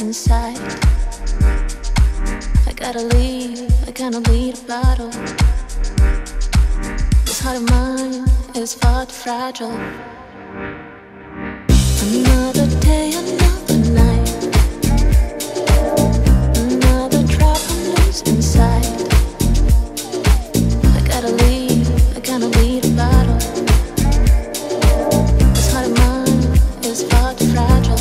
inside. I kinda leave a bottle. This heart of mine is far too fragile. Another day, another night, another drop I'm losing inside. I kinda leave a bottle. This heart of mine is far too fragile.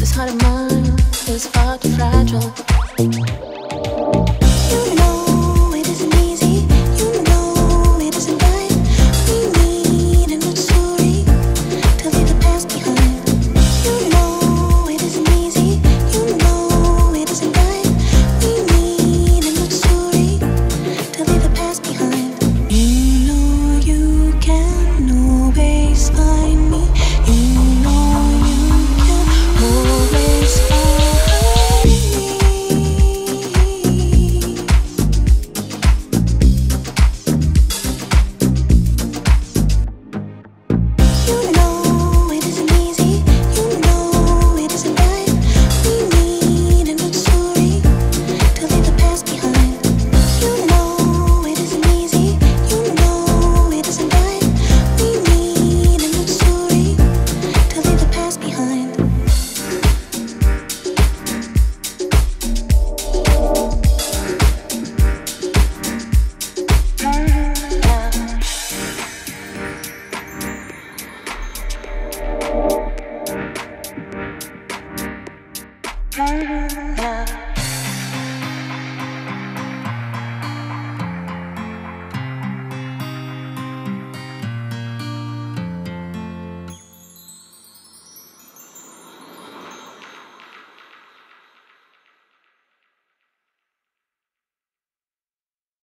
This heart of mine is far too fragile.